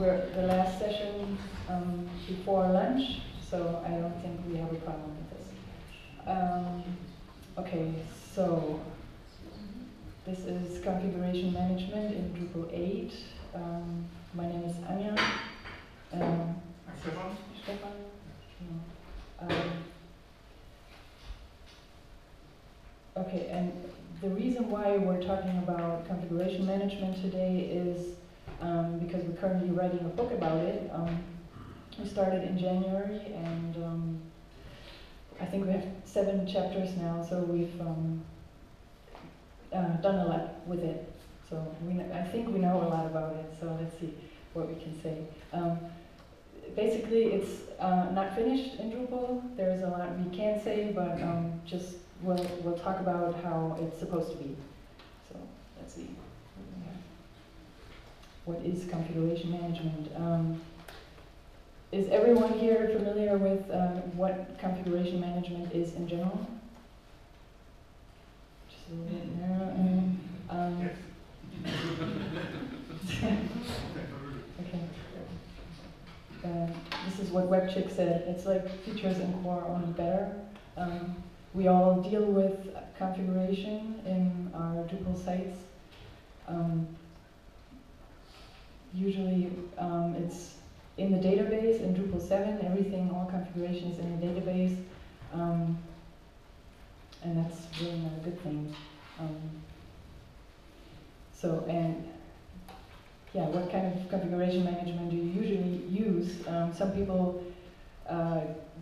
were the last session before lunch, so I don't think we have a problem with this. Okay, so this is configuration management in Drupal 8. My name is Anja. Stefan. Stefan. Okay, and the reason why we're talking about configuration management today is because we're currently writing a book about it. We started in January, and I think we have 7 chapters now, so we've done a lot with it. So I think we know a lot about it, so let's see what we can say. Basically, it's not finished in Drupal. There's a lot we can say, but just we'll talk about how it's supposed to be. So let's see. What is configuration management? Is everyone here familiar with what configuration management is in general? Just a little bit narrow. Yes. Okay. This is what WebChick said. It's like features and core only better. We all deal with configuration in our Drupal sites. Usually it's in the database, in Drupal 7, everything, all configurations in the database. And that's really not a good thing. Yeah, what kind of configuration management do you usually use? Some people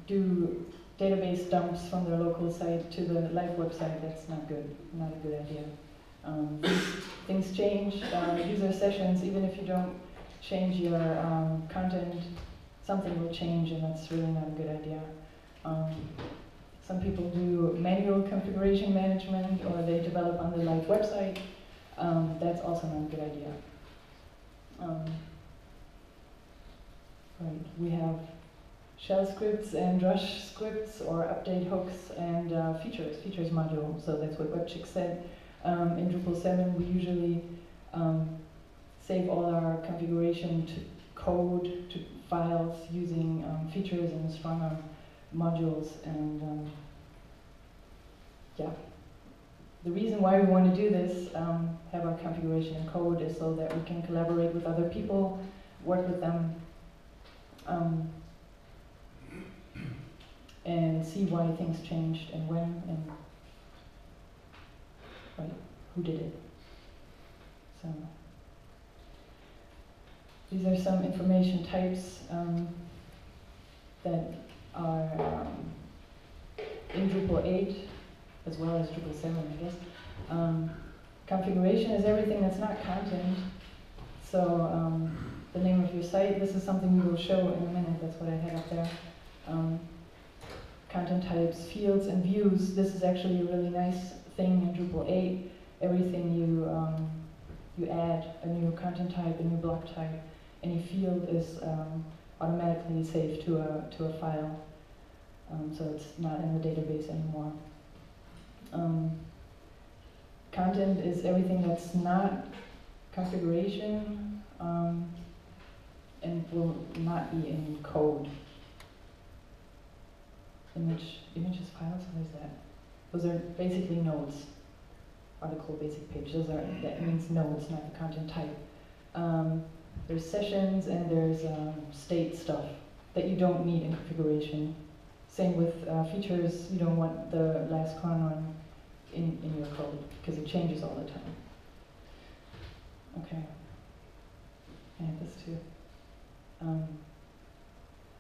do database dumps from their local site to the live website. That's not good, not a good idea. Things change, user sessions, even if you don't change your content, something will change, and that's really not a good idea. Some people do manual configuration management, or they develop on the live website. That's also not a good idea. Right, we have shell scripts and Drush scripts, or update hooks, and features module. So that's what WebChick said. In Drupal 7, we usually save all our configuration to code, to files, using features and strongarm modules. And yeah, the reason why we want to do this, have our configuration in code, is so that we can collaborate with other people, work with them, and see why things changed and when, and right, who did it. So these are some information types that are in Drupal 8, as well as Drupal 7, I guess. Configuration is everything that's not content. So the name of your site, this is something we will show in a minute. That's what I had up there. Content types, fields, and views. This is actually a really nice thing in Drupal 8. Everything you add, a new content type, a new block type, any field is automatically saved to a file. So it's not in the database anymore. Content is everything that's not configuration and will not be in code. Images, files, what is that? Those are basically nodes. Article, basic page, that means nodes, not the content type. There's sessions, and there's state stuff that you don't need in configuration. Same with features, you don't want the last colon in your code, because it changes all the time. Okay, and this too.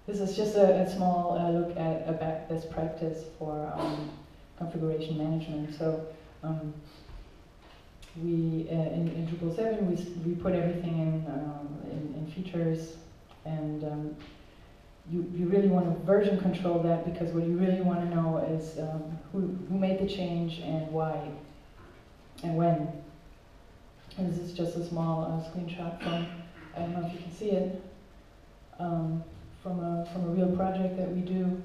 This is just a small look at best practice for configuration management. So in Drupal 7, we put everything in features, and you really want to version control that, because what you really want to know is who made the change and why and when. And this is just a small screenshot from, I don't know if you can see it, from a real project that we do.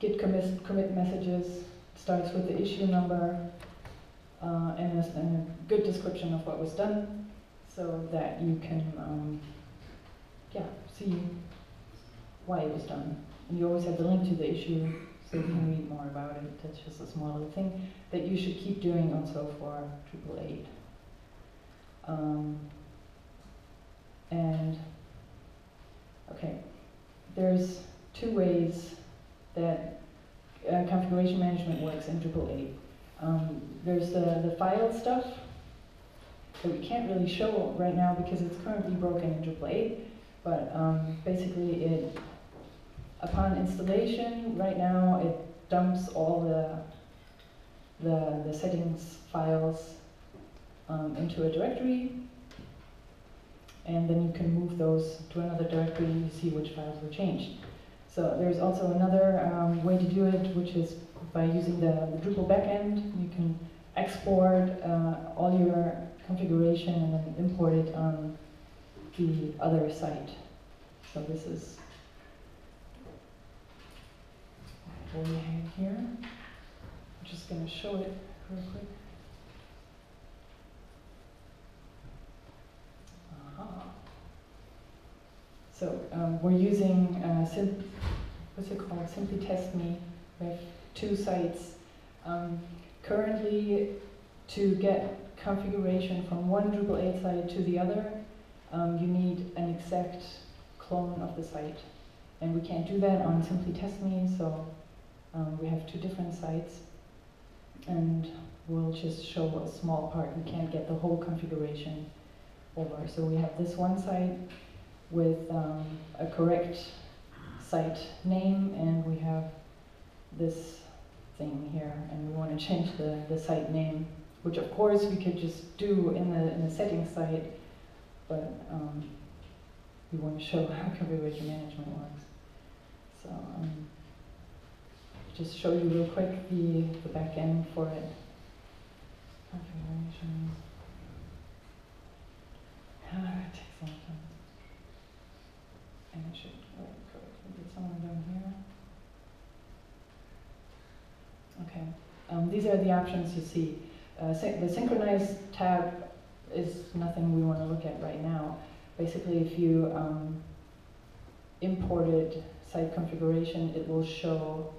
Git commit messages starts with the issue number and a good description of what was done. So so that you can see why it was done. And you always have the link to the issue so you can read more about it. That's just a small little thing that you should keep doing also for Drupal 8. There's two ways that configuration management works in Drupal 8. There's the file stuff that we can't really show right now because it's currently broken in Drupal 8, but basically it, upon installation, right now it dumps all the settings files into a directory, and then you can move those to another directory to see which files were changed. So there's also another way to do it, which is by using the Drupal backend. You can export all your configuration and then import it on the other site. So this is what we have here. I'm just going to show it real quick. So we're using, Simply Test Me. We have two sites. Currently, to get configuration from one Drupal 8 site to the other, you need an exact clone of the site. And we can't do that on Simply Test Me, so we have two different sites. And we'll just show a small part. We can't get the whole configuration over. So we have this one site with a correct site name, and we have this thing here, and we want to change the site name, which of course we could just do in the settings site, but we want to show how configuration management works. So just show you real quick the back end for it. Configuration. It takes a long time. And I should get someone down here. Okay, these are the options you see. The synchronize tab is nothing we want to look at right now. Basically, if you imported site configuration, it will show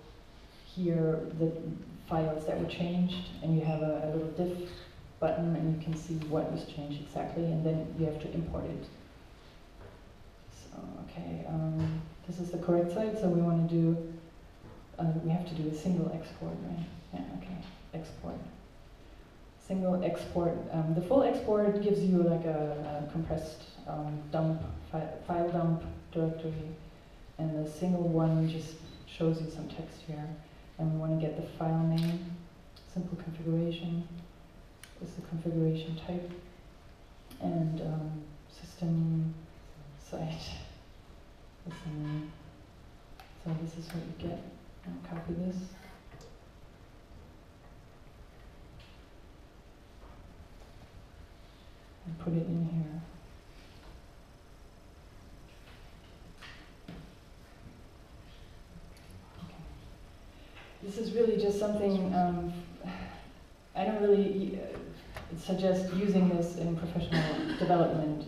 here the files that were changed, and you have a little diff button, and you can see what was changed exactly, and then you have to import it. Okay, this is the correct site, so we want to do, we have to do a single export, right? Yeah, okay, export. Single export. The full export gives you like a compressed file dump directory, and the single one just shows you some text here. And we want to get the file name, simple configuration, this is the configuration type, and system site. So this is what you get. I'll copy this. And put it in here. Okay. This is really just something, I don't really suggest using this in professional development.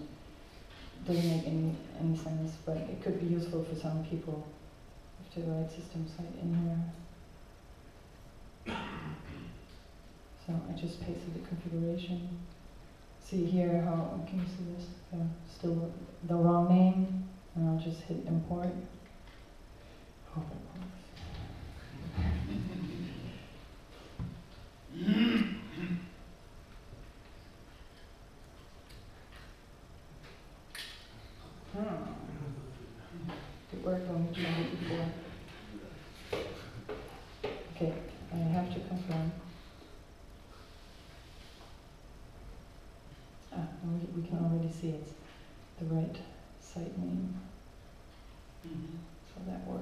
Doesn't make any sense, but it could be useful for some people. I have to write system site in here. So I just pasted the configuration. See here how, can you see this? Yeah, still the wrong name, and I'll just hit import. Hope it works. It worked when we tried it before. Okay, I have to confirm. Ah, we can already see it's the right site name. So that worked.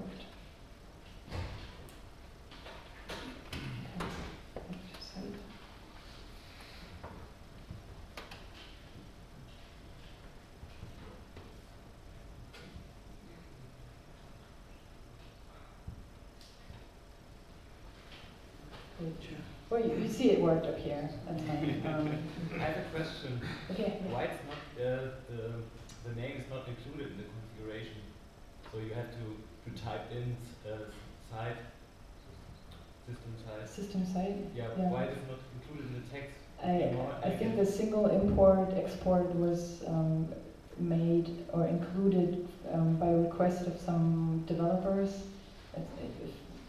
Well, you see it worked up here. That's fine. I have a question. Okay. Why it's not the name is not included in the configuration? So you have to type in site, system site. System site. Yeah. Yeah. Why is it not included in the text? I think the single import export was made or included by request of some developers. If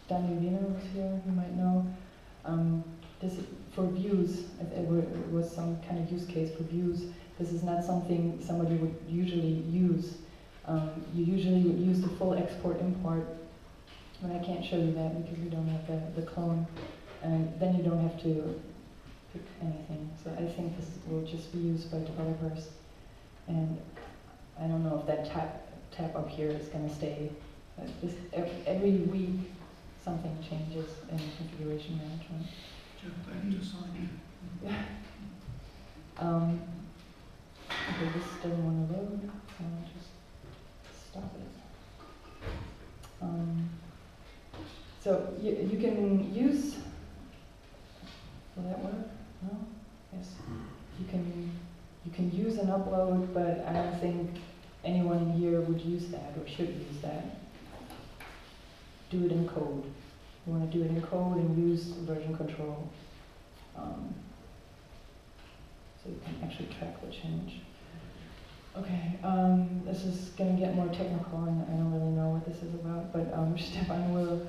Daniel Niederhoff was here, you might know. This is for views, it was some kind of use case for views. This is not something somebody would usually use. You usually would use the full export-import, but I can't show you that because we don't have the clone. And then you don't have to pick anything. So I think this will just be used by developers. And I don't know if that tab up here is going to stay. This, every week, something changes in configuration management. Yeah. Okay, this doesn't want to load, so I'll just stop it. So you can use. Will that work? No. Yes. You can use and upload, but I don't think anyone in here would use that or should use that. Do it in code. You want to do it in code and use version control. So you can actually track the change. Okay, this is going to get more technical, and I don't really know what this is about, but Stefan will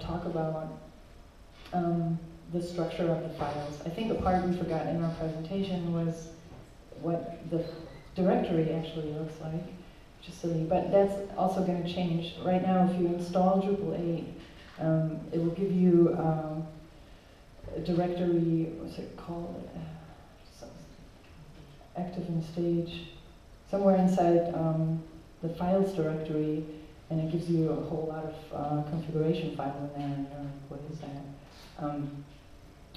talk about the structure of the files. I think the part we forgot in our presentation was what the directory actually looks like, which is silly, but that's also going to change. Right now, if you install Drupal 8, it will give you a directory, what's it called? Active in stage, somewhere inside the files directory, and it gives you a whole lot of configuration file in there, and you're like, what is that?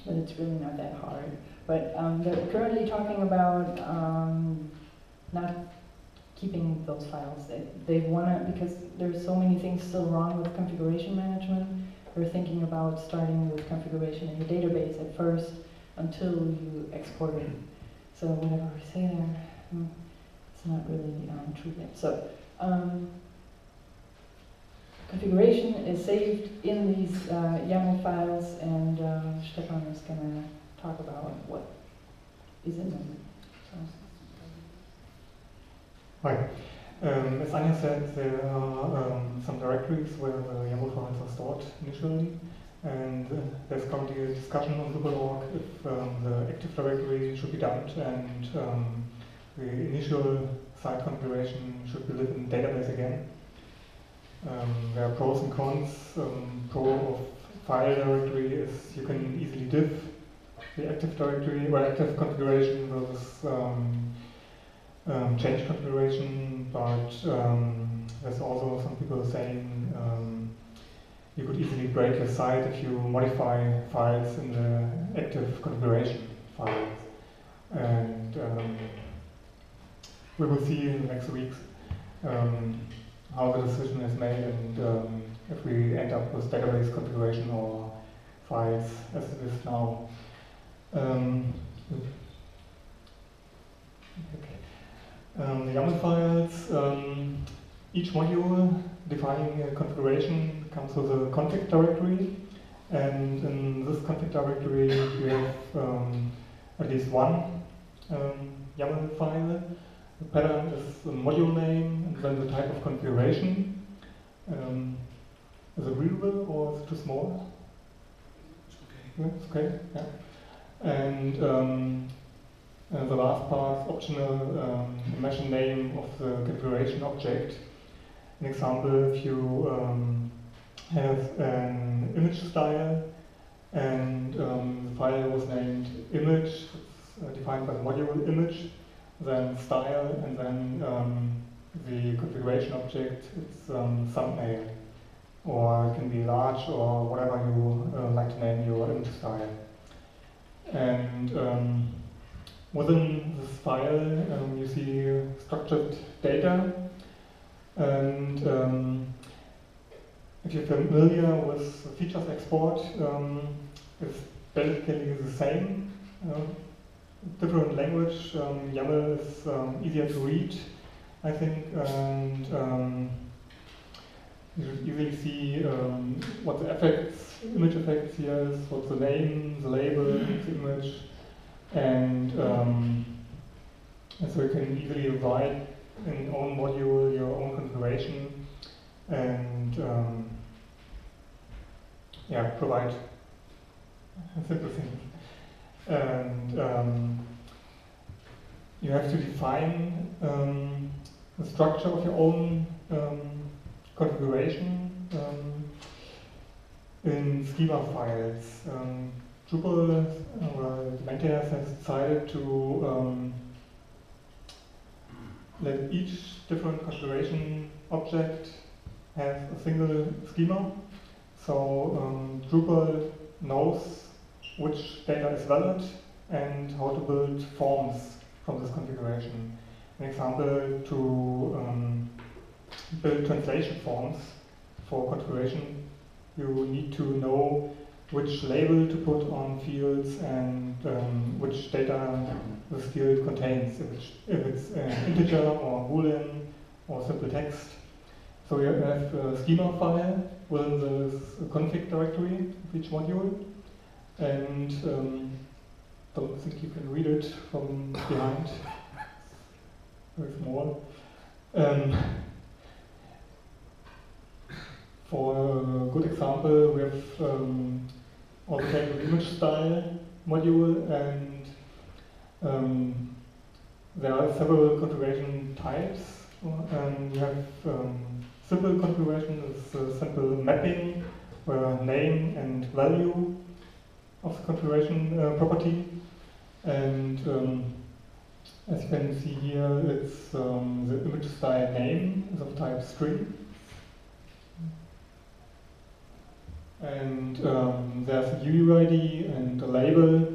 But it's really not that hard. But they're currently talking about not keeping those files. They want to, because there's so many things still wrong with configuration management, we're thinking about starting with configuration in the database at first until you export it. So whatever we say there, it's not really true yet. So configuration is saved in these YAML files, and Stefan is going to talk about what is in them. So. Hi. As Anja said, there are some directories where the YAML files are stored initially, and there's currently a discussion on Drupal.org if the active directory should be dumped and the initial site configuration should be lived in the database again. There are pros and cons. Pro of file directory is you can easily diff the active directory or active configuration versus change configuration, but there's also some people saying you could easily break a site if you modify files in the active configuration files. And we will see in the next weeks how the decision is made and if we end up with database configuration or files as it is now. Okay. The YAML files, each module defining a configuration comes with a config directory, and in this config directory we have at least one YAML file. The pattern is the module name and then the type of configuration. Is it readable or is it too small? It's okay. Yeah, it's okay. Yeah. And the last part, optional, imagine name of the configuration object. An example, if you have an image style and the file was named image, it's defined by the module image, then style, and then the configuration object, it's thumbnail, or it can be large or whatever you like to name your image style. And within this file, you see structured data, and if you're familiar with features export, it's Then you can use the same different language. YAML is easier to read, I think, and you should easily see what the effects, image effects here is, what's the name, the label, the image, and so you can easily write in your own module, your own configuration, and yeah, provide simple things. And you have to define the structure of your own configuration in schema files. Drupal or the maintainers has decided to let each different configuration object have a single schema. So Drupal knows which data is valid and how to build forms from this configuration. An example to build translation forms for configuration, you need to know which label to put on fields and which data this field contains, if it's an integer or boolean or simple text. So we have a schema file within the config directory of each module, and don't think you can read it from behind. Very small. For a good example, we have also taken the image style module, and there are several configuration types. And we have simple configuration, is simple mapping, where name and value of the configuration property. And as you can see here, it's the image style name is of type string. And there's a UUID and a label.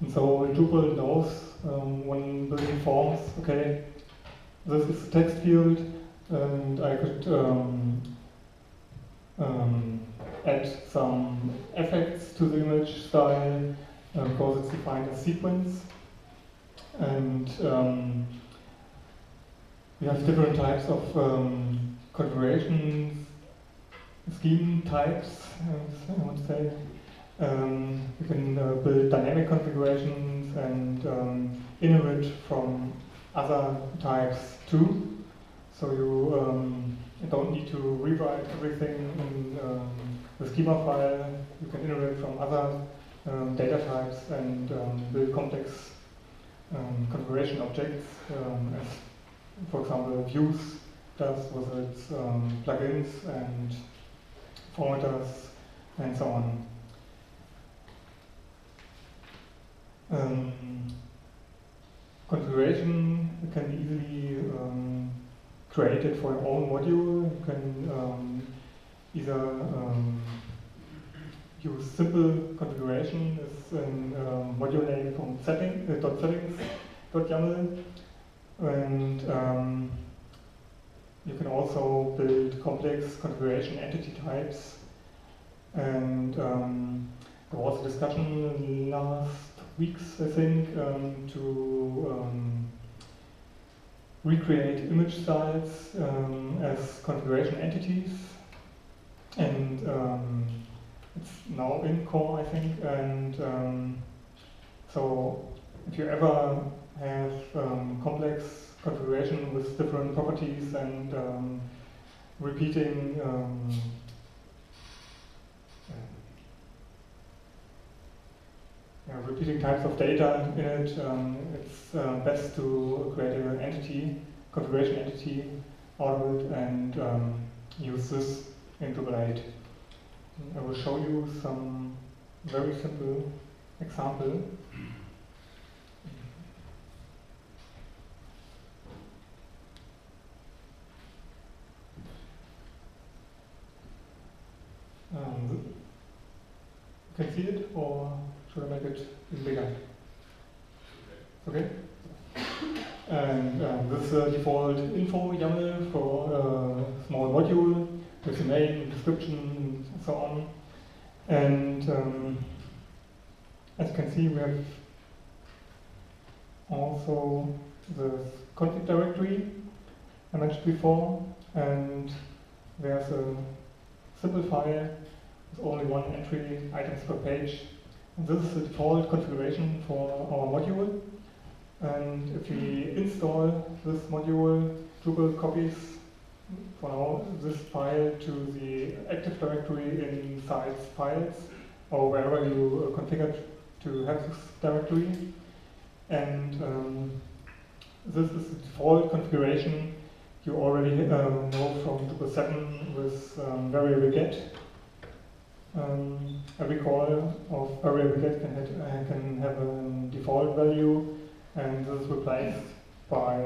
And so Drupal knows when building forms, okay, this is the text field, and I could add some effects to the image style because it's defined as sequence. And we have different types of configurations, scheme types, I would say. You can build dynamic configurations and inherit from other types too. So you don't need to rewrite everything in the schema file. You can inherit from other data types and build complex configuration objects, as, for example, Views does with its plugins and formatters and so on. Configuration can be easily created for your own module. You can either use simple configuration as in module name from setting, .settings.yaml, and you can also build complex configuration entity types. And there was a discussion last weeks, I think, to recreate image styles as configuration entities. And it's now in core, I think. And so if you ever have complex configuration with different properties and repeating repeating types of data in it, it's best to create an entity, configuration entity out of it, and use this in Drupal 8. I will show you some very simple example. You can see it, or should I make it bigger? Okay. And this is default info YAML for a small module with the name, description, and so on. And as you can see, we have also the config directory I mentioned before, and there's a simple file with only one entry, items per page. And this is the default configuration for our module. And if we install this module, Drupal copies for now this file to the Active Directory in Sites Files, or wherever you configured to have this directory. And this is the default configuration you already know from Drupal 7 with variable get. Every call of variable get can have a default value, and this is replaced by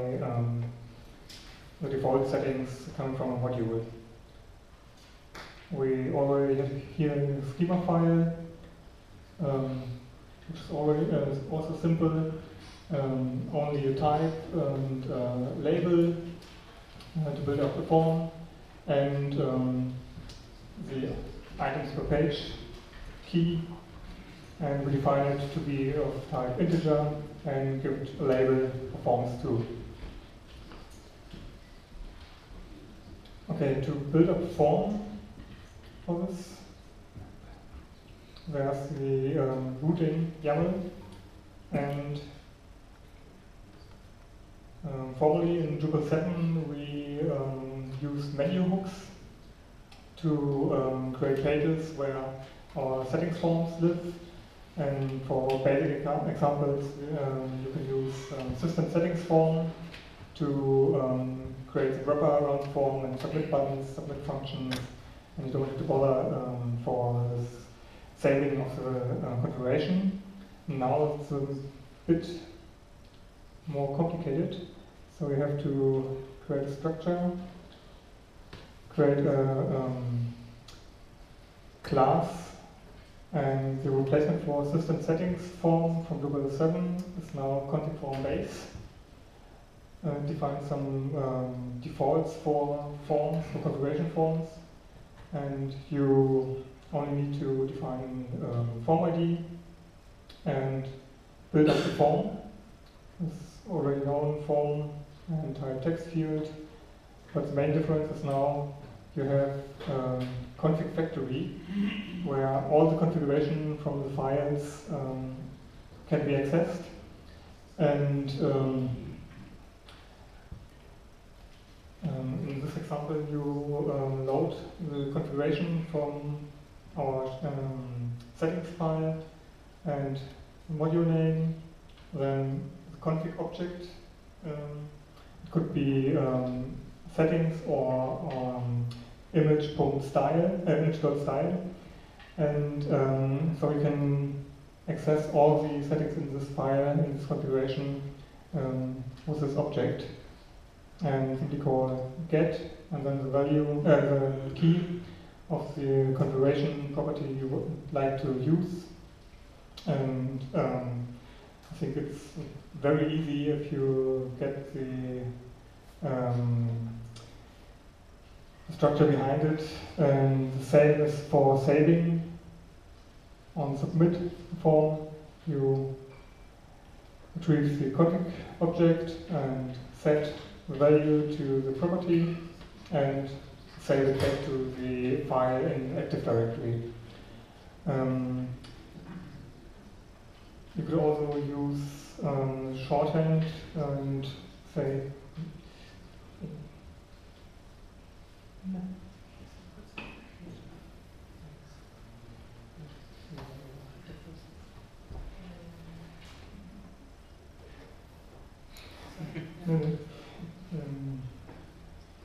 the default settings coming from a module. We already have here a schema file, which is already also simple. Only a type and label to build up the form, and the items per page key, and we define it to be of type integer and give it a label for forms too. Okay, to build up a form for this, there's the routing YAML, and formerly in Drupal 7 we used menu hooks to create pages where our settings forms live. And for basic examples, you can use system settings form to create the wraparound form and submit buttons, submit functions, and you don't have to bother for this saving of the configuration. Now it's a bit more complicated, so we have to create a structure, create a class, and the replacement for system settings form from Drupal 7 is now config form base. Define some defaults for forms, for configuration forms, and you only need to define form ID and build up the form. It's already known form and type text field, but the main difference is now you have config factory where all the configuration from the files can be accessed, and in this example you load the configuration from our settings file and module name, then the config object. It could be settings or image.style, image.style, and so we can access all the settings in this file, in this configuration, with this object, and simply call get, and then the value, the key of the configuration property you would like to use. And I think it's very easy if you get the structure behind it, and the same is for saving. On submit form, you retrieve the config object and set the value to the property and save it back to the file in Active Directory. You could also use shorthand and say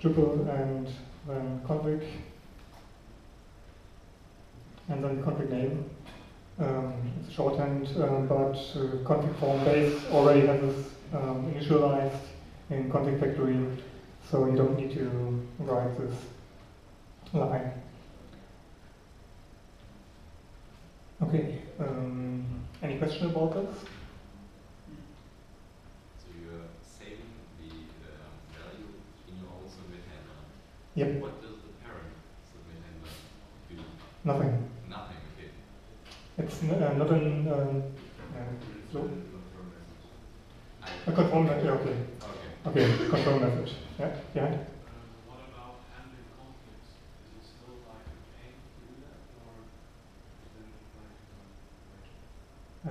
Drupal and then config, and then config name. It's shorthand, but config form base already has this initialized in config factory, so you don't need to write this line. Okay, any question about this? So you're saving the value in your own submit handler. Yep. What does the parent submit handler do? Nothing. Nothing, okay. It's not an No? A control method, yeah, okay. Okay, control method. Yeah, behind. What about handling conflicts? Is it still like an aim to do that,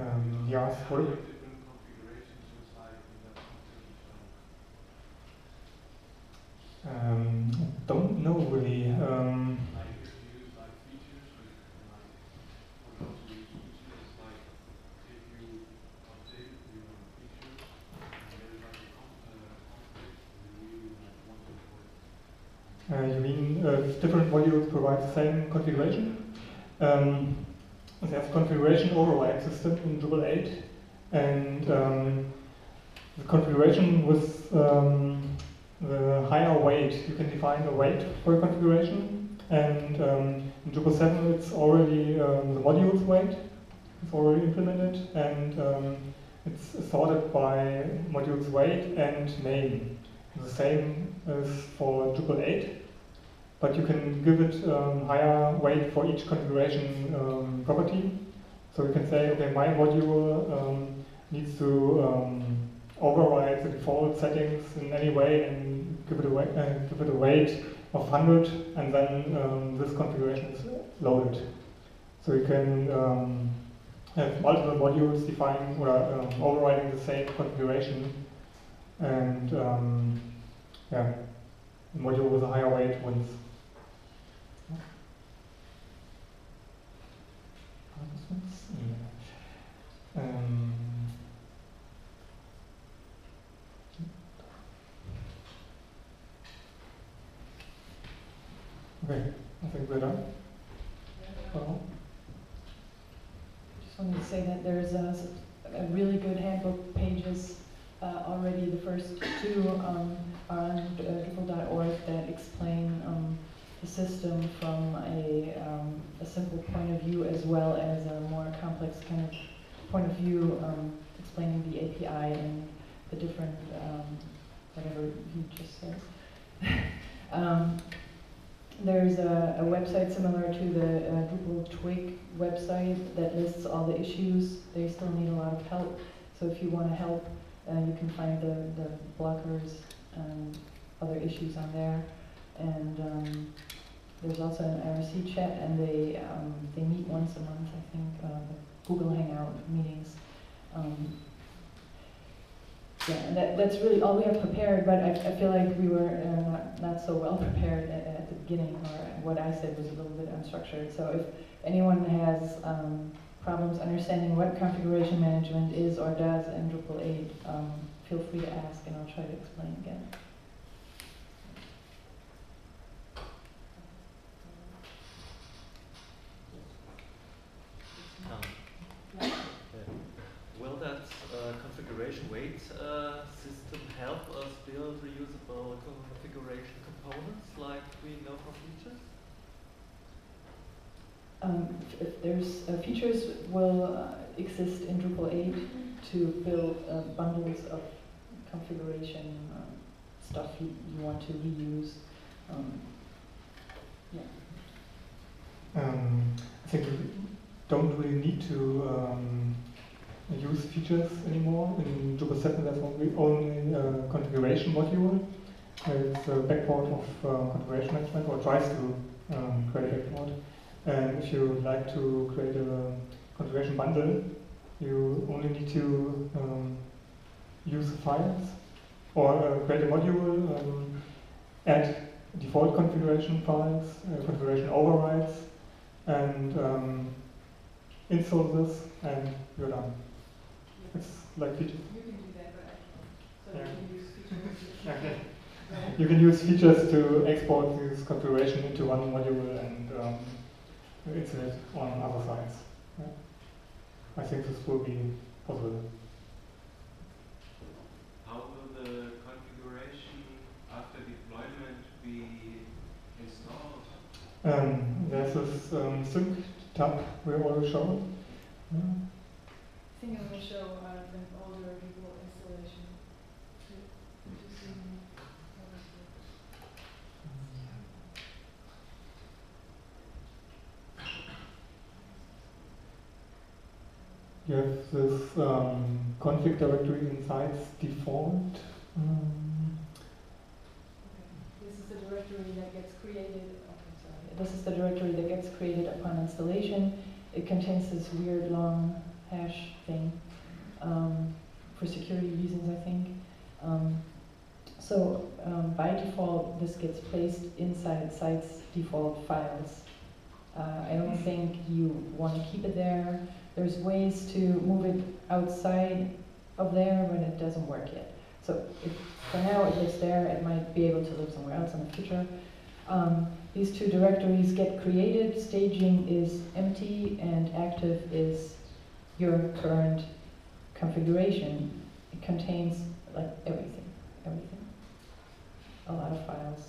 or is it like yeah, for different configurations just like in that configuration? Don't know really. You mean different modules provide the same configuration? There's configuration override system in Drupal 8, and the configuration with the higher weight, you can define a weight for a configuration, and in Drupal 7 it's already the module's weight, it's already implemented, and it's sorted by module's weight and name. The same is for Drupal 8. But you can give it higher weight for each configuration property. So you can say, okay, my module needs to override the default settings in any way and give it a weight of 100, and then this configuration is loaded. So you can have multiple modules defining or overriding the same configuration, and yeah, the module with a higher weight wins. Okay, I think we're done. Just wanted to say that there's a really good handbook pages already. The first two are on Drupal.org that explain the system from a simple point of view, as well as a more complex kind of point of view, explaining the API and the different whatever you just said. There's a website similar to the Drupal Twig website that lists all the issues. They still need a lot of help, so if you want to help, you can find the blockers and other issues on there. And there's also an IRC chat, and they meet once a month, I think, Google Hangout meetings. Yeah, and that's really all we have prepared, but I feel like we were not so well prepared at the beginning, or what I said was a little bit unstructured. So if anyone has problems understanding what configuration management is or does in Drupal 8, feel free to ask, and I'll try to explain again. Will that configuration weight system help us build reusable configuration components like we know from features? There's features will exist in Drupal 8 to build bundles of configuration stuff you want to reuse. Yeah. I think we don't really need to use features anymore. In Drupal 7 there's only configuration module. It's a backport of configuration management, or tries to create a backport. And if you like to create a configuration bundle, you only need to use the files, or create a module, add default configuration files, configuration overrides, and install this, and you're done. Yeah. It's like features. You can do that, but I can use features. Okay. You can use features to export this configuration into one module and internet on other sites. Yeah. I think this will be possible. How will the configuration after deployment be installed? There's this sync tab we already showed. Yeah. I think I'm going to show an older people installation. you have this config directory inside default. This is the directory that gets created. This is the directory that gets created upon installation. It contains this weird long hash thing for security reasons, I think. So by default, this gets placed inside site's default files. I don't think you want to keep it there. There's ways to move it outside of there, but it doesn't work yet. So if for now it lives there, it might be able to live somewhere else in the future. These two directories get created. Staging is empty, and active is your current configuration. It contains like everything, a lot of files.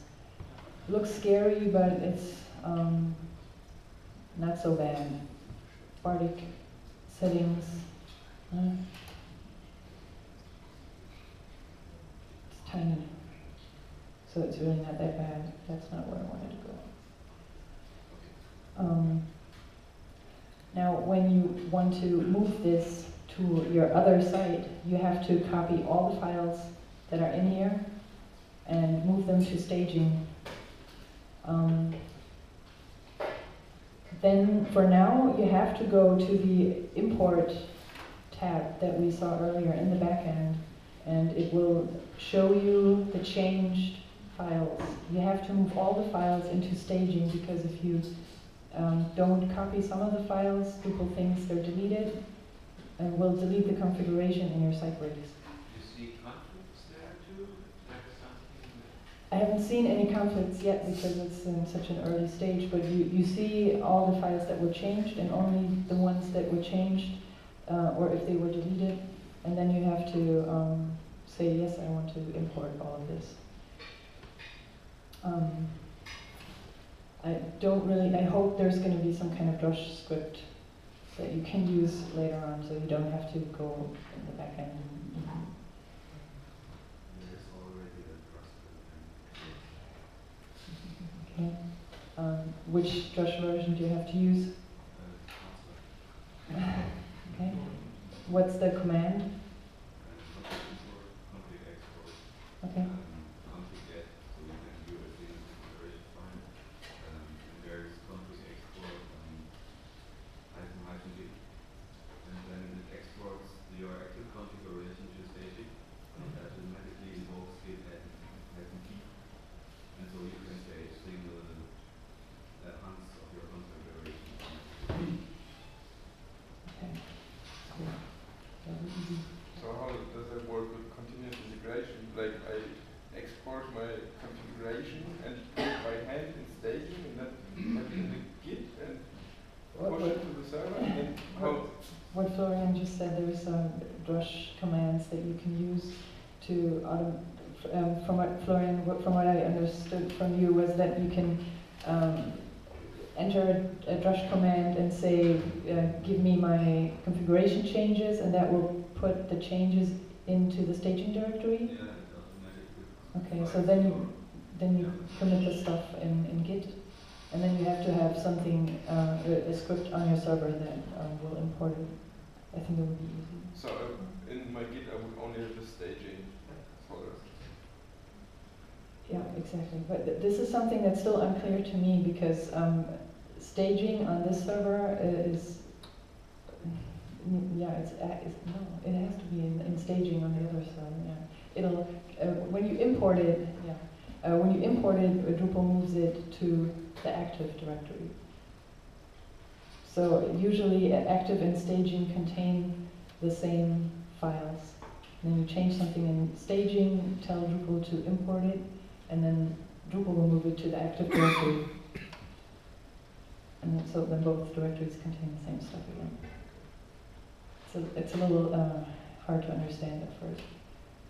It looks scary, but it's not so bad. Bardic settings. It's tiny. So it's really not that bad. That's not where I wanted to go. Now, when you want to move this to your other site, you have to copy all the files that are in here and move them to staging. Then, for now, you have to go to the import tab that we saw earlier in the backend, and it will show you the changed files. You have to move all the files into staging, because if you don't copy some of the files, Drupal thinks they're deleted and will delete the configuration in your site breaks. You see conflicts there too? I haven't seen any conflicts yet because it's in such an early stage, but you see all the files that were changed and only the ones that were changed or if they were deleted, and then you have to say, yes, I want to import all of this. I don't really, I hope there's going to be some kind of Drush script that you can use later on, so you don't have to go in the back end. There's already a Drush script. Okay. Which Drush version do you have to use? Okay. What's the command? Okay. Florian just said there are some Drush commands that you can use to from what Florian, from what I understood from you, was that you can enter a Drush command and say, give me my configuration changes, and that will put the changes into the staging directory? Yeah. Okay, so then you commit the stuff in Git, and then you have to have something, a script on your server that will import it. I think that would be easy. So in my Git, I would only have the staging folder. Yeah, exactly. But this is something that's still unclear to me, because staging on this server is, yeah, it has to be in staging on the other server. Yeah, it'll when you import it, yeah, when you import it, Drupal moves it to the active directory. So usually active and staging contain the same files. And then you change something in staging, tell Drupal to import it, and then Drupal will move it to the active directory. And so then both directories contain the same stuff again. So it's a little hard to understand at first,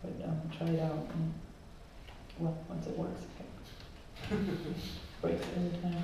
but try it out. And, well, once it works, okay. Breaks every time.